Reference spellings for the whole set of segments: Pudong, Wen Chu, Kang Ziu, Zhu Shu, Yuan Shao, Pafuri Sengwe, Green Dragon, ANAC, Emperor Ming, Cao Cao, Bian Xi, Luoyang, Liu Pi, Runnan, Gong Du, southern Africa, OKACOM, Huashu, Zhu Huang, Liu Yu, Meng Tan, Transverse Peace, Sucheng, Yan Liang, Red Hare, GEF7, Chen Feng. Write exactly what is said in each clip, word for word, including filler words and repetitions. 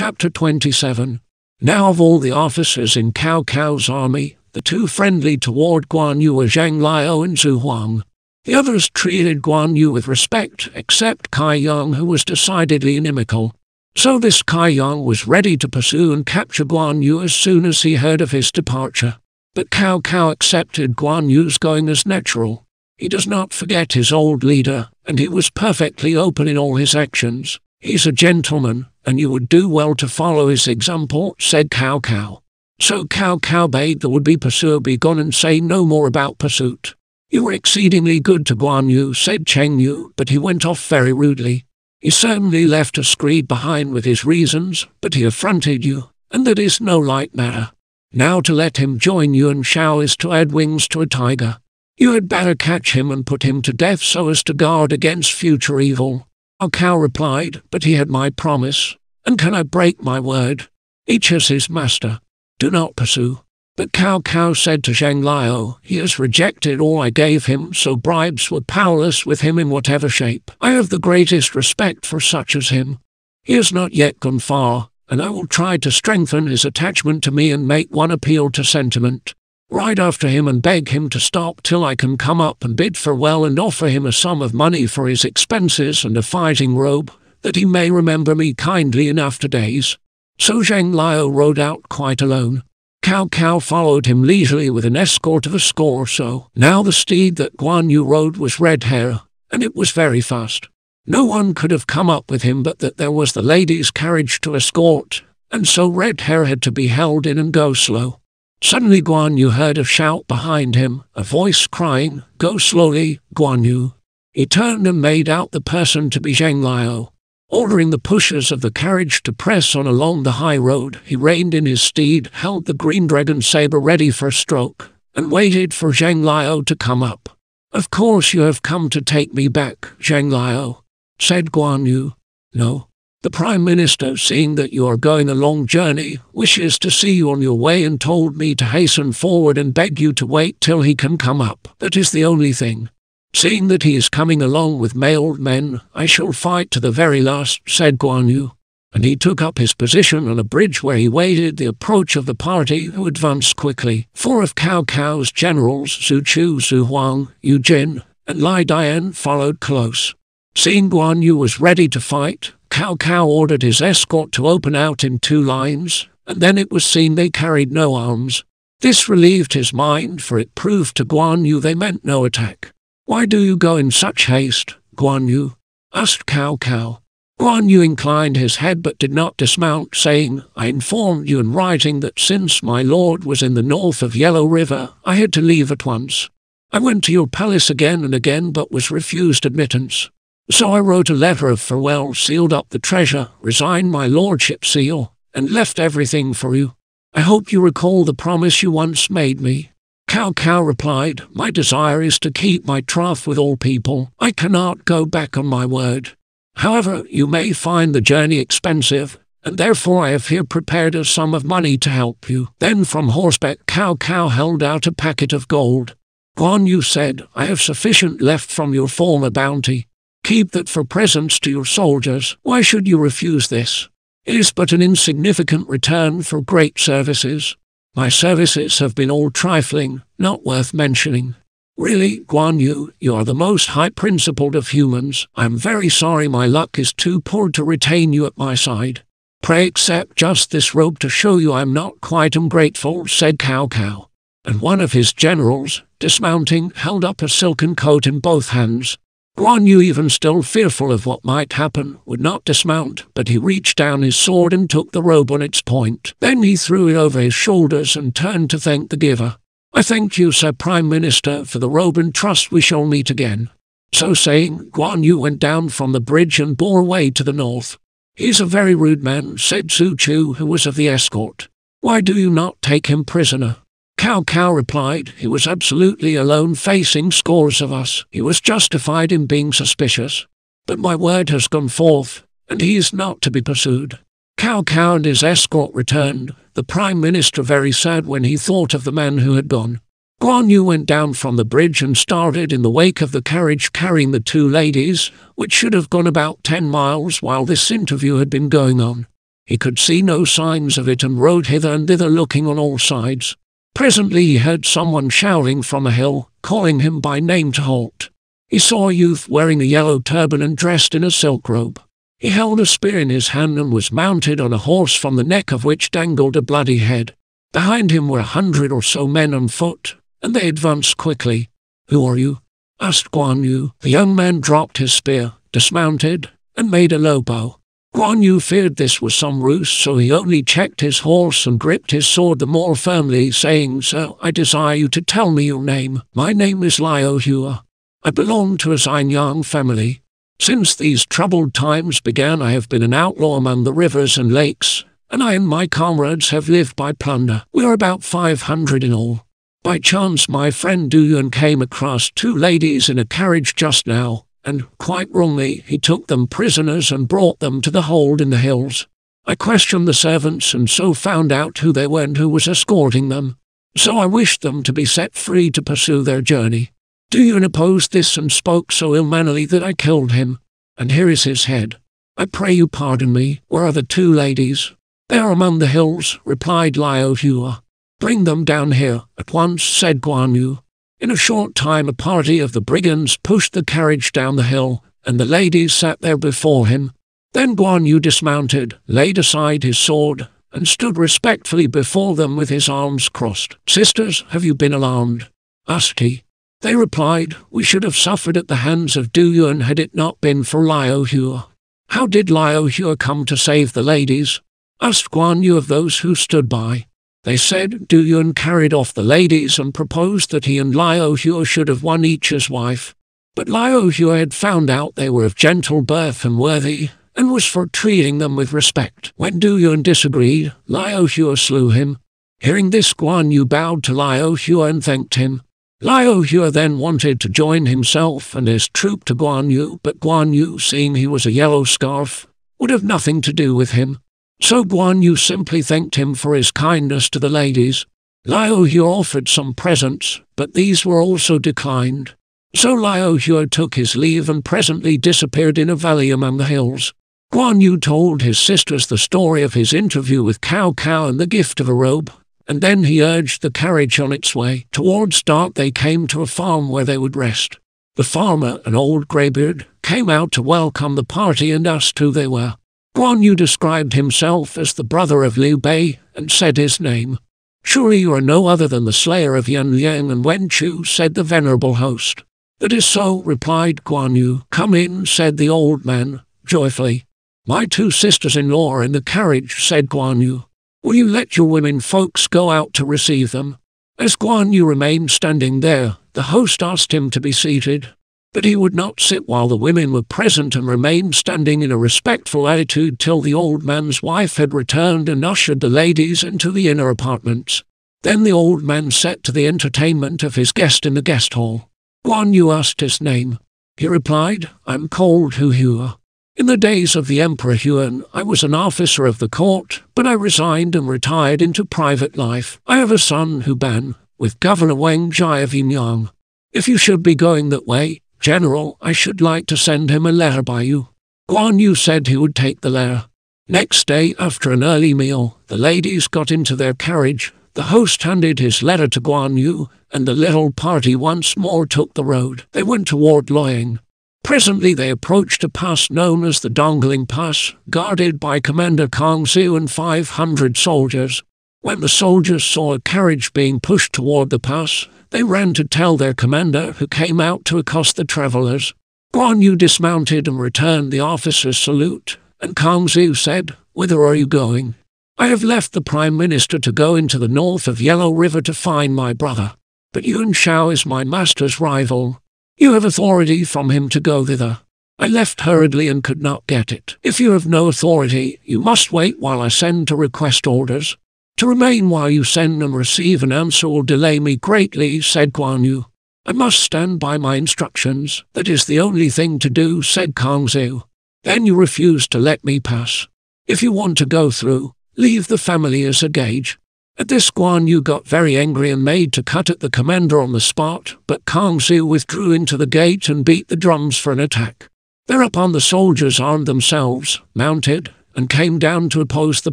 Chapter twenty-seven. Now of all the officers in Cao Cao's army, the two friendly toward Guan Yu were Zhang Liao and Zhu Huang. The others treated Guan Yu with respect, except Cai Yang, who was decidedly inimical. So this Cai Yang was ready to pursue and capture Guan Yu as soon as he heard of his departure. But Cao Cao accepted Guan Yu's going as natural. He does not forget his old leader, and he was perfectly open in all his actions. He's a gentleman, and you would do well to follow his example, said Cao Cao. So Cao Cao bade the would-be pursuer be gone and say no more about pursuit. You were exceedingly good to Guan Yu, said Cheng Yu, but he went off very rudely. He certainly left a screed behind with his reasons, but he affronted you, and that is no light matter. Now to let him join you and Shao is to add wings to a tiger. You had better catch him and put him to death so as to guard against future evil. Cao Cao replied, but he had my promise, and can I break my word? Each has his master. Do not pursue. But Cao Cao said to Zhang Liao, he has rejected all I gave him, so bribes were powerless with him in whatever shape. I have the greatest respect for such as him. He has not yet gone far, and I will try to strengthen his attachment to me and make one appeal to sentiment. Ride after him and beg him to stop till I can come up and bid farewell and offer him a sum of money for his expenses and a fighting robe, that he may remember me kindly in after days. So Zhang Liao rode out quite alone. Cao Cao followed him leisurely with an escort of a score or so. Now the steed that Guan Yu rode was Red Hare, and it was very fast. No one could have come up with him but that there was the lady's carriage to escort, and so Red Hare had to be held in and go slow. Suddenly Guan Yu heard a shout behind him, a voice crying, "Go slowly, Guan Yu." He turned and made out the person to be Zhang Liao. Ordering the pushers of the carriage to press on along the high road, he reined in his steed, held the Green Dragon saber ready for a stroke, and waited for Zhang Liao to come up. "Of course you have come to take me back, Zhang Liao," said Guan Yu. "No. The Prime Minister, seeing that you are going a long journey, wishes to see you on your way and told me to hasten forward and beg you to wait till he can come up. That is the only thing. Seeing that he is coming along with mailed men, I shall fight to the very last," said Guan Yu. And he took up his position on a bridge where he waited the approach of the party, who advanced quickly. Four of Cao Cao's generals, Xu Chu, Zhu Huang, Yu Jin, and Lai Dian, followed close. Seeing Guan Yu was ready to fight, Cao Cao ordered his escort to open out in two lines, and then it was seen they carried no arms. This relieved his mind, for it proved to Guan Yu they meant no attack. "Why do you go in such haste, Guan Yu?" asked Cao Cao. Guan Yu inclined his head but did not dismount, saying, "I informed you in writing that since my lord was in the north of Yellow River, I had to leave at once. I went to your palace again and again but was refused admittance. So I wrote a letter of farewell, sealed up the treasure, resigned my lordship's seal, and left everything for you. I hope you recall the promise you once made me." Cao Cao replied, "My desire is to keep my troth with all people. I cannot go back on my word. However, you may find the journey expensive, and therefore I have here prepared a sum of money to help you." Then from horseback Cao Cao held out a packet of gold. Guan Yu said, "I have sufficient left from your former bounty. Keep that for presents to your soldiers. Why should you refuse this? It is but an insignificant return for great services. My services have been all trifling, not worth mentioning. Really, Guan Yu, you are the most high-principled of humans. I am very sorry my luck is too poor to retain you at my side. Pray accept just this robe to show you I am not quite ungrateful," said Cao Cao. And one of his generals, dismounting, held up a silken coat in both hands. Guan Yu, even still fearful of what might happen, would not dismount, but he reached down his sword and took the robe on its point. Then he threw it over his shoulders and turned to thank the giver. "I thank you, Sir Prime Minister, for the robe and trust we shall meet again." So saying, Guan Yu went down from the bridge and bore away to the north. "He is a very rude man," said Xu Chu, who was of the escort. "Why do you not take him prisoner?" Cao Cao replied, "He was absolutely alone facing scores of us. He was justified in being suspicious. But my word has gone forth, and he is not to be pursued." Cao Cao and his escort returned, the Prime Minister very sad when he thought of the man who had gone. Guan Yu went down from the bridge and started in the wake of the carriage carrying the two ladies, which should have gone about ten miles while this interview had been going on. He could see no signs of it and rode hither and thither looking on all sides. Presently he heard someone shouting from a hill, calling him by name to halt. He saw a youth wearing a yellow turban and dressed in a silk robe. He held a spear in his hand and was mounted on a horse from the neck of which dangled a bloody head. Behind him were a hundred or so men on foot, and they advanced quickly. "Who are you?" asked Guan Yu. The young man dropped his spear, dismounted, and made a low bow. Guan Yu feared this was some ruse, so he only checked his horse and gripped his sword the more firmly, saying, "Sir, I desire you to tell me your name. My name is Liao Hua. I belong to a Xianyang family. Since these troubled times began, I have been an outlaw among the rivers and lakes, and I and my comrades have lived by plunder. We are about five hundred in all. By chance my friend Du Yuan came across two ladies in a carriage just now, and, quite wrongly, he took them prisoners and brought them to the hold in the hills. I questioned the servants and so found out who they were and who was escorting them. So I wished them to be set free to pursue their journey. Du Yuan opposed this and spoke so ill-mannerly that I killed him, and here is his head. I pray you pardon me. Where are the two ladies?" "They are among the hills," replied Liao Hua. "Bring them down here at once," said Guan Yu. In a short time a party of the brigands pushed the carriage down the hill, and the ladies sat there before him. Then Guan Yu dismounted, laid aside his sword, and stood respectfully before them with his arms crossed. "Sisters, have you been alarmed?" asked he. They replied, "We should have suffered at the hands of Du Yuan had it not been for Liao Hua." "How did Liao Hua come to save the ladies?" asked Guan Yu of those who stood by. They said, "Du Yuan carried off the ladies and proposed that he and Liao Hua should have won each his wife. But Liao Hua had found out they were of gentle birth and worthy, and was for treating them with respect. When Du Yuan disagreed, Liao Hua slew him." Hearing this, Guan Yu bowed to Liao Hua and thanked him. Liao Hua then wanted to join himself and his troop to Guan Yu, but Guan Yu, seeing he was a yellow scarf, would have nothing to do with him. So Guan Yu simply thanked him for his kindness to the ladies. Liao Hua offered some presents, but these were also declined. So Liao Hua took his leave and presently disappeared in a valley among the hills. Guan Yu told his sisters the story of his interview with Cao Cao and the gift of a robe, and then he urged the carriage on its way. Towards dark they came to a farm where they would rest. The farmer, an old greybeard, came out to welcome the party and asked who they were. Guan Yu described himself as the brother of Liu Bei, and said his name. "Surely you are no other than the slayer of Yan Liang and Wen Chu," said the venerable host. "That is so," replied Guan Yu. "Come in," said the old man, joyfully. "My two sisters-in-law are in the carriage," said Guan Yu. "Will you let your women folks go out to receive them?" As Guan Yu remained standing there, the host asked him to be seated. But he would not sit while the women were present and remained standing in a respectful attitude till the old man's wife had returned and ushered the ladies into the inner apartments. Then the old man set to the entertainment of his guest in the guest hall. Guan Yu asked his name. He replied, "I am called Hu Hua. In the days of the Emperor Yuan, I was an officer of the court, but I resigned and retired into private life. I have a son, Hu Ban, with Governor Wang Jie of Yinyang. If you should be going that way, General, I should like to send him a letter by you." Guan Yu said he would take the letter. Next day, after an early meal, the ladies got into their carriage, the host handed his letter to Guan Yu, and the little party once more took the road. They went toward Luoyang. Presently they approached a pass known as the Dongling Pass, guarded by Commander Kang Ziu and five hundred soldiers. When the soldiers saw a carriage being pushed toward the pass, they ran to tell their commander, who came out to accost the travellers. Guan Yu dismounted and returned the officer's salute, and Kang Ziu said, "Whither are you going?" "I have left the Prime Minister to go into the north of Yellow River to find my brother. But Yuan Shao is my master's rival. You have authority from him to go thither. I left hurriedly and could not get it. If you have no authority, you must wait while I send to request orders. To remain while you send and receive an answer will delay me greatly," said Guan Yu. "I must stand by my instructions. That is the only thing to do," said Kang Ziu. "Then you refuse to let me pass. If you want to go through, leave the family as a gauge." At this Guan Yu got very angry and made to cut at the commander on the spot, but Kang Ziu withdrew into the gate and beat the drums for an attack. Thereupon the soldiers armed themselves, mounted, and came down to oppose the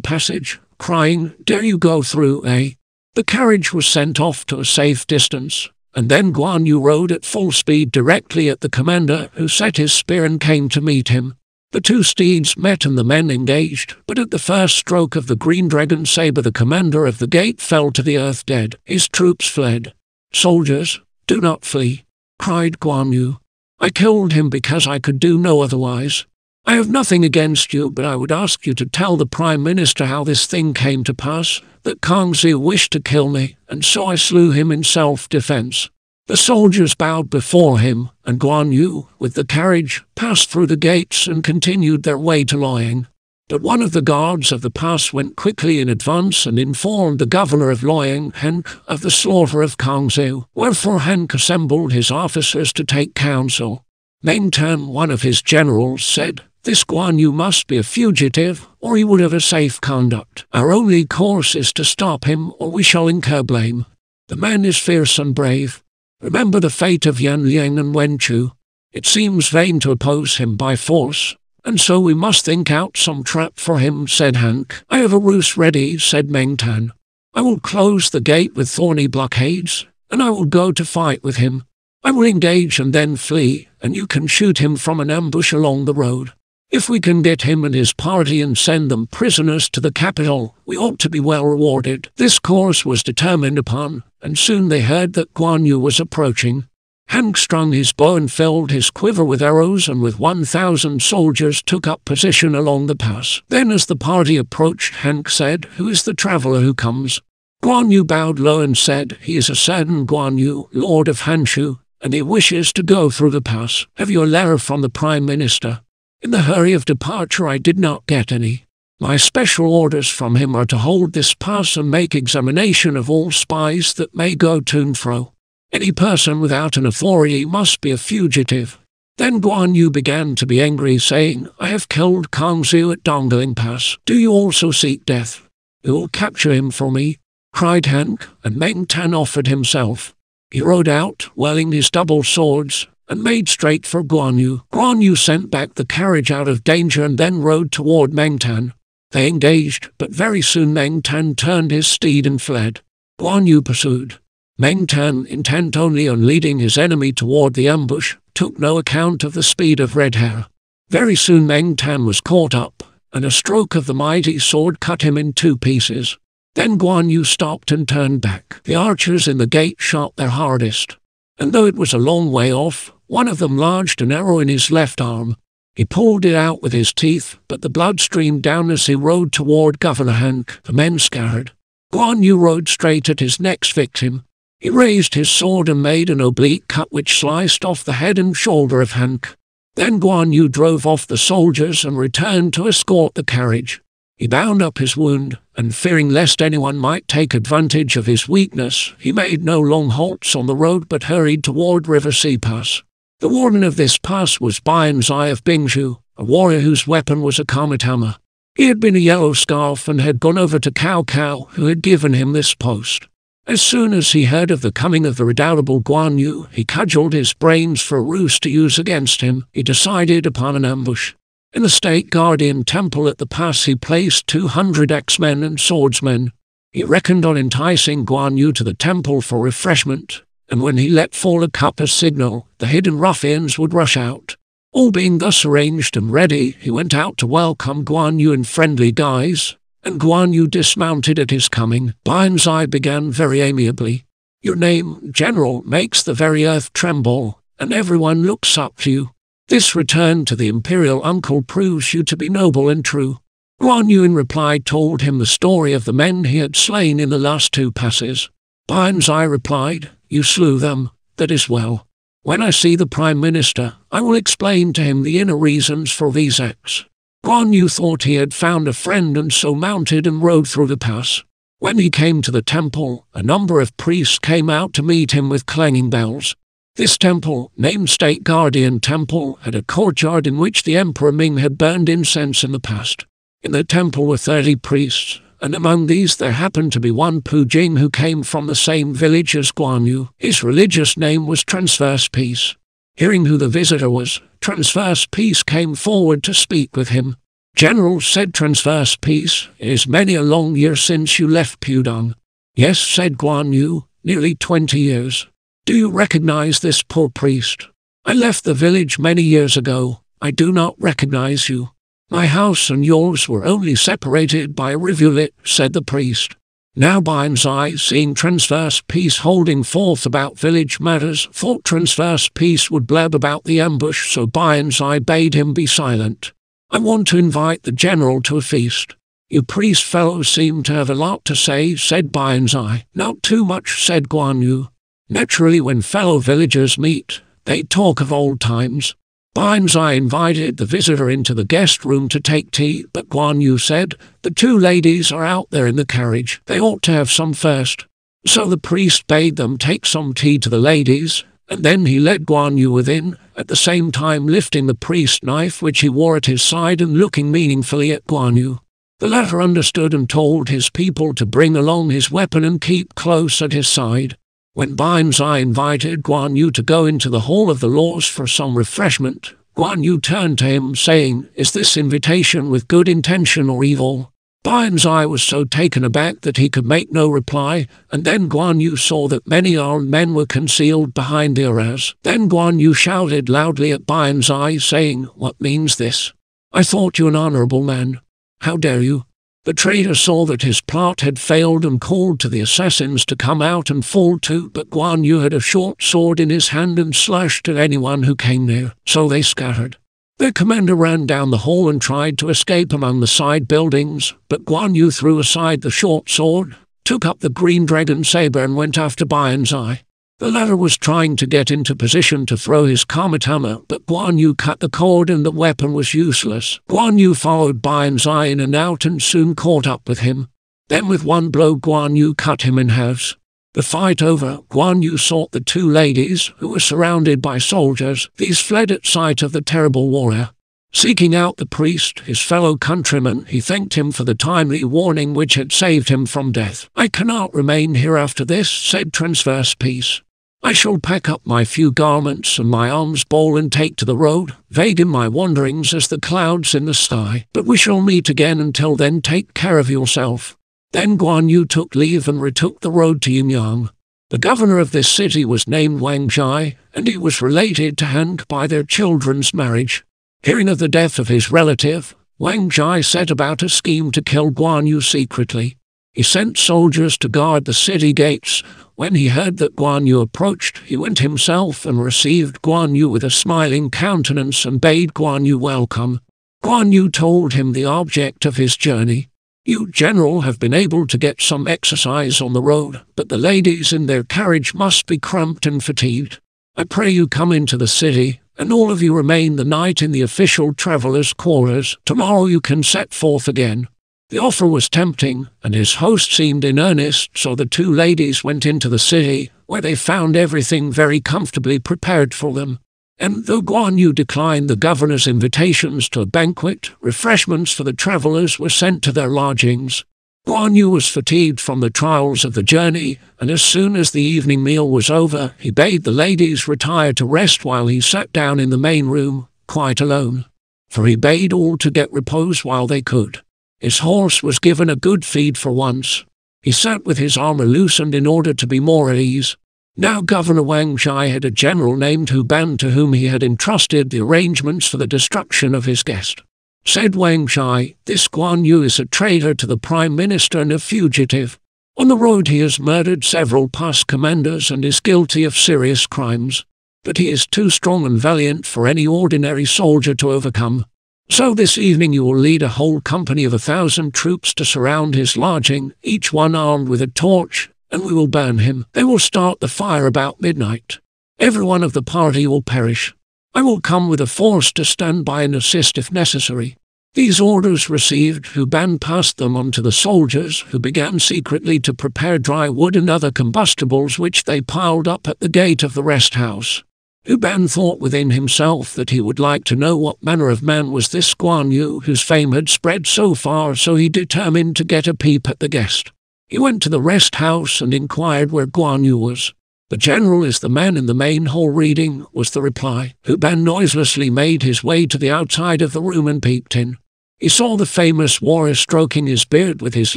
passage, crying, "Dare you go through, eh?" The carriage was sent off to a safe distance, and then Guan Yu rode at full speed directly at the commander, who set his spear and came to meet him. The two steeds met and the men engaged, but at the first stroke of the Green Dragon saber the commander of the gate fell to the earth dead. His troops fled. "Soldiers, do not flee," cried Guan Yu. "I killed him because I could do no otherwise. I have nothing against you, but I would ask you to tell the Prime Minister how this thing came to pass, that Kang Ziu wished to kill me, and so I slew him in self-defense." The soldiers bowed before him, and Guan Yu, with the carriage, passed through the gates and continued their way to Luoyang. But one of the guards of the pass went quickly in advance and informed the governor of Luoyang, Henk, of the slaughter of Kang Ziu, wherefore Henk assembled his officers to take counsel. Meng Tan, one of his generals, said, "This Guan Yu must be a fugitive, or he would have a safe conduct. Our only course is to stop him, or we shall incur blame. The man is fierce and brave. Remember the fate of Yan Liang and Wen Chu. It seems vain to oppose him by force, and so we must think out some trap for him," said Henk. "I have a ruse ready," said Meng Tan. "I will close the gate with thorny blockades, and I will go to fight with him. I will engage and then flee, and you can shoot him from an ambush along the road. If we can get him and his party and send them prisoners to the capital, we ought to be well rewarded." This course was determined upon, and soon they heard that Guan Yu was approaching. Henk strung his bow and filled his quiver with arrows, and with one thousand soldiers took up position along the pass. Then as the party approached, Henk said, "Who is the traveller who comes?" Guan Yu bowed low and said, "He is a certain Guan Yu, Lord of Hanshu, and he wishes to go through the pass. Have you a letter from the Prime Minister? In the hurry of departure I did not get any. My special orders from him are to hold this pass and make examination of all spies that may go to and fro. Any person without an authority must be a fugitive." Then Guan Yu began to be angry, saying, "I have killed Kang Ziu at Dongling Pass. Do you also seek death? Who will capture him for me?" cried Henk, and Meng Tan offered himself. He rode out, whirling his double swords, and made straight for Guan Yu. Guan Yu sent back the carriage out of danger and then rode toward Meng Tan. They engaged, but very soon Meng Tan turned his steed and fled. Guan Yu pursued. Meng Tan, intent only on leading his enemy toward the ambush, took no account of the speed of Red Hare. Very soon Meng Tan was caught up, and a stroke of the mighty sword cut him in two pieces. Then Guan Yu stopped and turned back. The archers in the gate shot their hardest, and though it was a long way off, one of them lodged an arrow in his left arm. He pulled it out with his teeth, but the blood streamed down as he rode toward Governor Henk. The men scattered. Guan Yu rode straight at his next victim. He raised his sword and made an oblique cut which sliced off the head and shoulder of Henk. Then Guan Yu drove off the soldiers and returned to escort the carriage. He bound up his wound, and fearing lest anyone might take advantage of his weakness, he made no long halts on the road but hurried toward River Sea Pass. The warden of this pass was Bian Xi of Bingzhu, a warrior whose weapon was a kamitama. He had been a yellow scarf and had gone over to Cao Cao, who had given him this post. As soon as he heard of the coming of the redoubtable Guan Yu, he cudgelled his brains for a ruse to use against him. He decided upon an ambush. In the State Guardian Temple at the pass he placed two hundred axemen and swordsmen. He reckoned on enticing Guan Yu to the temple for refreshment, and when he let fall a cup as signal, the hidden ruffians would rush out. All being thus arranged and ready, he went out to welcome Guan Yu in friendly guise, and Guan Yu dismounted at his coming. Bian Xi began very amiably, "Your name, General, makes the very earth tremble, and everyone looks up to you. This return to the imperial uncle proves you to be noble and true." Guan Yu in reply told him the story of the men he had slain in the last two passes. Bian Xi replied, "You slew them, that is well. When I see the Prime Minister, I will explain to him the inner reasons for these acts." Guan Yu thought he had found a friend and so mounted and rode through the pass. When he came to the temple, a number of priests came out to meet him with clanging bells. This temple, named State Guardian Temple, had a courtyard in which the Emperor Ming had burned incense in the past. In the temple were thirty priests, and among these there happened to be one Pu Jing who came from the same village as Guan Yu. His religious name was Transverse Peace. Hearing who the visitor was, Transverse Peace came forward to speak with him. General said Transverse Peace, is many a long year since you left Pudong. Yes, said Guan Yu, nearly twenty years. Do you recognize this poor priest? I left the village many years ago. I do not recognize you. My house and yours were only separated by a rivulet, said the priest. Now Bian Xi, seeing Transverse Peace holding forth about village matters, thought Transverse Peace would blab about the ambush, so Bian Xi bade him be silent. I want to invite the general to a feast. You priest fellows seem to have a lot to say, said Bian Xi. Not too much, said Guan Yu. Naturally, when fellow villagers meet, they talk of old times. Bian Xi invited the visitor into the guest room to take tea, but Guan Yu said, the two ladies are out there in the carriage. They ought to have some first. So the priest bade them take some tea to the ladies, and then he led Guan Yu within, at the same time lifting the priest's knife which he wore at his side and looking meaningfully at Guan Yu. The latter understood and told his people to bring along his weapon and keep close at his side. When Bian Xi invited Guan Yu to go into the Hall of the Laws for some refreshment, Guan Yu turned to him, saying, is this invitation with good intention or evil? Bian Xi was so taken aback that he could make no reply, and then Guan Yu saw that many armed men were concealed behind the arras. Then Guan Yu shouted loudly at Bian Xi, saying, what means this? I thought you an honorable man. How dare you? The traitor saw that his plot had failed and called to the assassins to come out and fall to, but Guan Yu had a short sword in his hand and slashed at anyone who came near, so they scattered. Their commander ran down the hall and tried to escape among the side buildings, but Guan Yu threw aside the short sword, took up the Green Dragon saber and went after Bian Xi. The latter was trying to get into position to throw his kamitama, but Guan Yu cut the cord and the weapon was useless. Guan Yu followed Bian Xi in and out and soon caught up with him. Then with one blow Guan Yu cut him in halves. The fight over, Guan Yu sought the two ladies, who were surrounded by soldiers. These fled at sight of the terrible warrior. Seeking out the priest, his fellow countryman, he thanked him for the timely warning which had saved him from death. I cannot remain here after this, said Transverse Peace. I shall pack up my few garments and my arms bowl and take to the road, vague in my wanderings as the clouds in the sky. But we shall meet again. Until then, take care of yourself. Then Guan Yu took leave and retook the road to Yunyang. The governor of this city was named Wang Jie, and he was related to Henk by their children's marriage. Hearing of the death of his relative, Wang Jie set about a scheme to kill Guan Yu secretly. He sent soldiers to guard the city gates. When he heard that Guan Yu approached, he went himself and received Guan Yu with a smiling countenance and bade Guan Yu welcome. Guan Yu told him the object of his journey. You, General, have been able to get some exercise on the road, but the ladies in their carriage must be cramped and fatigued. I pray you come into the city, and all of you remain the night in the official travelers' quarters. Tomorrow you can set forth again. The offer was tempting, and his host seemed in earnest, so the two ladies went into the city, where they found everything very comfortably prepared for them. And though Guan Yu declined the governor's invitations to a banquet, refreshments for the travellers were sent to their lodgings. Guan Yu was fatigued from the trials of the journey, and as soon as the evening meal was over, he bade the ladies retire to rest while he sat down in the main room, quite alone. For he bade all to get repose while they could. His horse was given a good feed for once. He sat with his armour loosened in order to be more at ease. Now Governor Wang Shai had a general named Hu Ban to whom he had entrusted the arrangements for the destruction of his guest. Said Wang Shai, this Guan Yu is a traitor to the Prime Minister and a fugitive. On the road he has murdered several past commanders and is guilty of serious crimes. But he is too strong and valiant for any ordinary soldier to overcome. So this evening you will lead a whole company of a thousand troops to surround his lodging, each one armed with a torch, and we will burn him. They will start the fire about midnight. Everyone of the party will perish. I will come with a force to stand by and assist if necessary. These orders received, Hu Ban passed them on to the soldiers, who began secretly to prepare dry wood and other combustibles which they piled up at the gate of the rest house. Hu Ban thought within himself that he would like to know what manner of man was this Guan Yu whose fame had spread so far, so he determined to get a peep at the guest. He went to the rest house and inquired where Guan Yu was. The general is the man in the main hall reading, was the reply. Hu Ban noiselessly made his way to the outside of the room and peeped in. He saw the famous warrior stroking his beard with his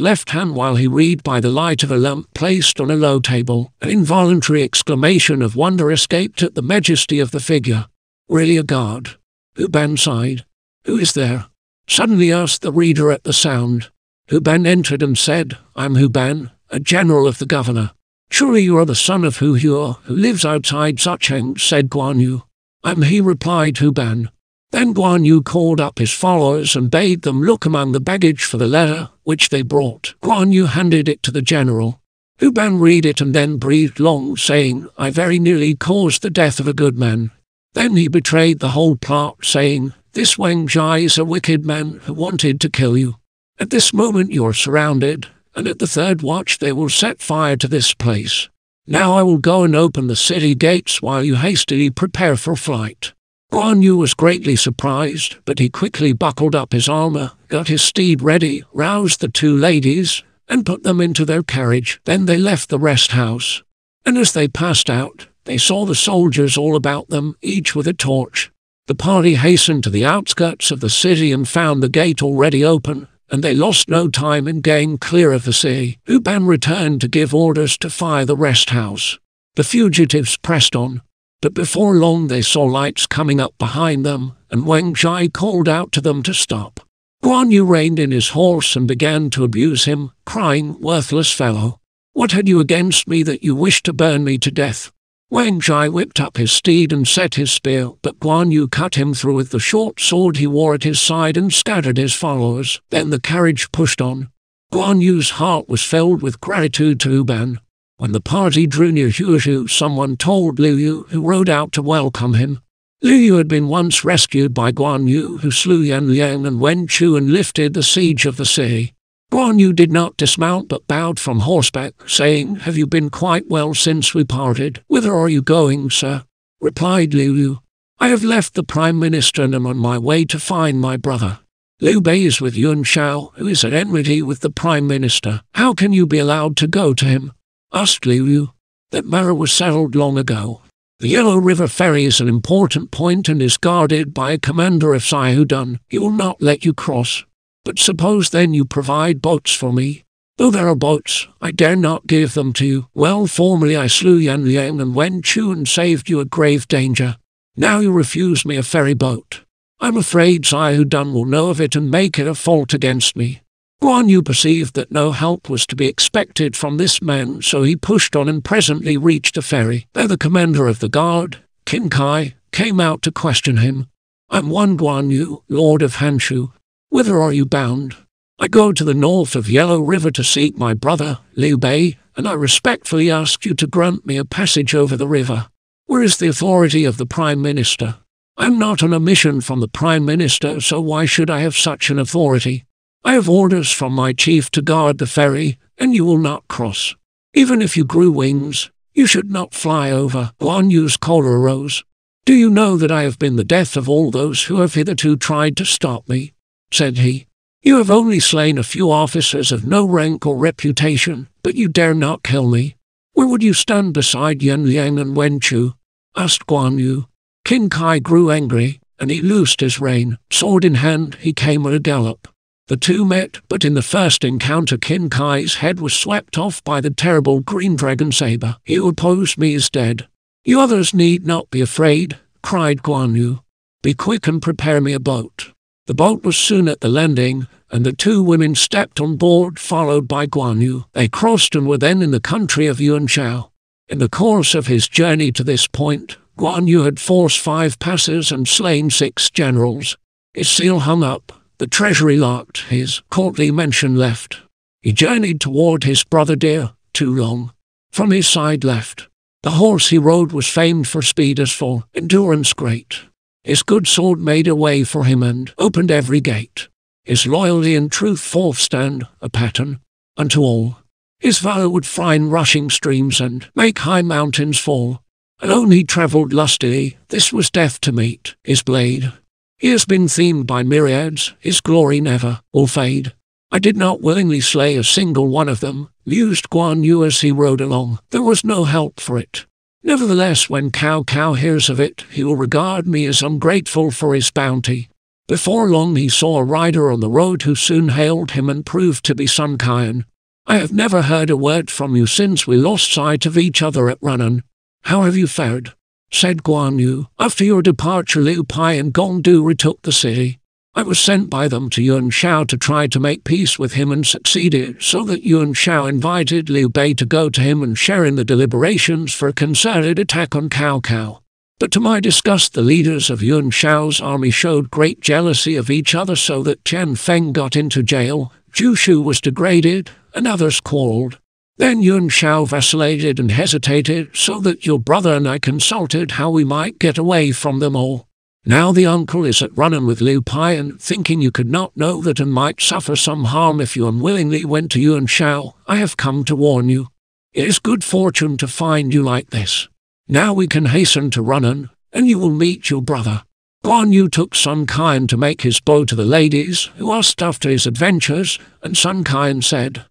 left hand while he read by the light of a lamp placed on a low table. An involuntary exclamation of wonder escaped at the majesty of the figure. Really a god? Hu Ban sighed. Who is there? Suddenly asked the reader at the sound. Hu Ban entered and said, I am Hu Ban, a general of the governor. Surely you are the son of Hu Hua, who lives outside Sucheng, said Guan Yu. I am he, replied Hu Ban. Then Guan Yu called up his followers and bade them look among the baggage for the letter, which they brought. Guan Yu handed it to the general. Hu Ban read it and then breathed long, saying, I very nearly caused the death of a good man. Then he betrayed the whole plot, saying, This Wang Jie is a wicked man who wanted to kill you. At this moment you are surrounded, and at the third watch they will set fire to this place. Now I will go and open the city gates while you hastily prepare for flight. Guan Yu was greatly surprised, but he quickly buckled up his armor, got his steed ready, roused the two ladies, and put them into their carriage. Then they left the rest house. And as they passed out, they saw the soldiers all about them, each with a torch. The party hastened to the outskirts of the city and found the gate already open, and they lost no time in getting clear of the sea. Hu Ban returned to give orders to fire the rest house. The fugitives pressed on. But before long they saw lights coming up behind them, and Wang Shai called out to them to stop. Guan Yu reined in his horse and began to abuse him, crying, Worthless fellow! What had you against me that you wished to burn me to death? Wang Shai whipped up his steed and set his spear, but Guan Yu cut him through with the short sword he wore at his side and scattered his followers. Then the carriage pushed on. Guan Yu's heart was filled with gratitude to Hu Ban. When the party drew near Huashu, someone told Liu Yu, who rode out to welcome him. Liu Yu had been once rescued by Guan Yu, who slew Yan Liang and Wen Chu and lifted the siege of the city. Guan Yu did not dismount but bowed from horseback, saying, Have you been quite well since we parted? Whither are you going, sir? Replied Liu Yu. I have left the Prime Minister and am on my way to find my brother. Liu Bei is with Yuan Shao, who is at enmity with the Prime Minister. How can you be allowed to go to him? Asked Liu Yu. That matter was settled long ago. The Yellow River ferry is an important point and is guarded by a commander of Xiahou Dun. He will not let you cross. But suppose then you provide boats for me. Though there are boats, I dare not give them to you. Well, formerly I slew Yan Liang and Wen Chu and saved you a grave danger. Now you refuse me a ferry boat. I'm afraid Xiahou Dun will know of it and make it a fault against me. Guan Yu perceived that no help was to be expected from this man, so he pushed on and presently reached a ferry. There the commander of the guard, Qin Kai, came out to question him. I'm one Guan Yu, lord of Hanshu. Whither are you bound? I go to the north of Yellow River to seek my brother, Liu Bei, and I respectfully ask you to grant me a passage over the river. Where is the authority of the Prime Minister? I'm not on a mission from the Prime Minister, so why should I have such an authority? I have orders from my chief to guard the ferry, and you will not cross. Even if you grew wings, you should not fly over. Guan Yu's choler arose. Do you know that I have been the death of all those who have hitherto tried to stop me? Said he. You have only slain a few officers of no rank or reputation, but you dare not kill me. Where would you stand beside Yan Liang and Wen Chu? Asked Guan Yu. Qin Kai grew angry, and he loosed his rein. Sword in hand, he came at a gallop. The two met, but in the first encounter Qin Kai's head was swept off by the terrible Green Dragon saber. He who opposed me is dead. You others need not be afraid, cried Guan Yu. Be quick and prepare me a boat. The boat was soon at the landing, and the two women stepped on board, followed by Guan Yu. They crossed and were then in the country of Yuan Shao. In the course of his journey to this point, Guan Yu had forced five passes and slain six generals. His seal hung up. The treasury locked, his courtly mansion left. He journeyed toward his brother dear, too long. From his side left. The horse he rode was famed for speed as for endurance great. His good sword made a way for him and opened every gate. His loyalty and truth forth stand, a pattern, unto all. His valor would fine rushing streams and make high mountains fall. Alone he travelled lustily, this was death to meet, his blade. He has been themed by myriads, his glory never will fade. I did not willingly slay a single one of them, mused Guan Yu as he rode along. There was no help for it. Nevertheless, when Cao Cao hears of it, he will regard me as ungrateful for his bounty. Before long he saw a rider on the road who soon hailed him and proved to be Sun Qian. "I have never heard a word from you since we lost sight of each other at Runnan. How have you fared?" said Guan Yu. "After your departure Liu Pi and Gong Du retook the city. I was sent by them to Yuan Shao to try to make peace with him and succeeded, so that Yuan Shao invited Liu Bei to go to him and share in the deliberations for a concerted attack on Cao Cao. But to my disgust the leaders of Yuan Shao's army showed great jealousy of each other, so that Chen Feng got into jail, Zhu Shu was degraded, and others quarreled. Then Yuan Shao vacillated and hesitated, so that your brother and I consulted how we might get away from them all. Now the uncle is at Runnan with Liu Pi, and thinking you could not know that and might suffer some harm if you unwillingly went to Yuan Shao, I have come to warn you. It is good fortune to find you like this. Now we can hasten to Runnan, and you will meet your brother." Guan Yu took Sun Qian to make his bow to the ladies, who asked after his adventures, and Sun Qian said,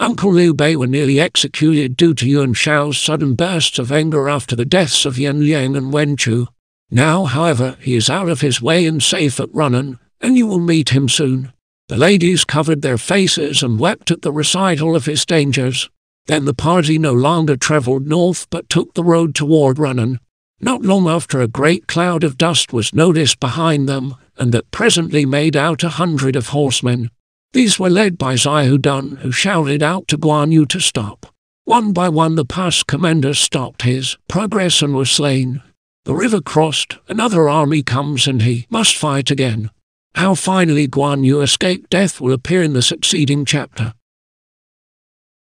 "Uncle Liu Bei were nearly executed due to Yuan Shao's sudden bursts of anger after the deaths of Yan Liang and Wen Chu. Now, however, he is out of his way and safe at Runnan, and you will meet him soon." The ladies covered their faces and wept at the recital of his dangers. Then the party no longer travelled north but took the road toward Runnan. Not long after a great cloud of dust was noticed behind them, and that presently made out a hundred of horsemen. These were led by Xiahou Dun, who shouted out to Guan Yu to stop. One by one the pass commander stopped his progress and was slain. The river crossed, another army comes and he must fight again. How finally Guan Yu escaped death will appear in the succeeding chapter.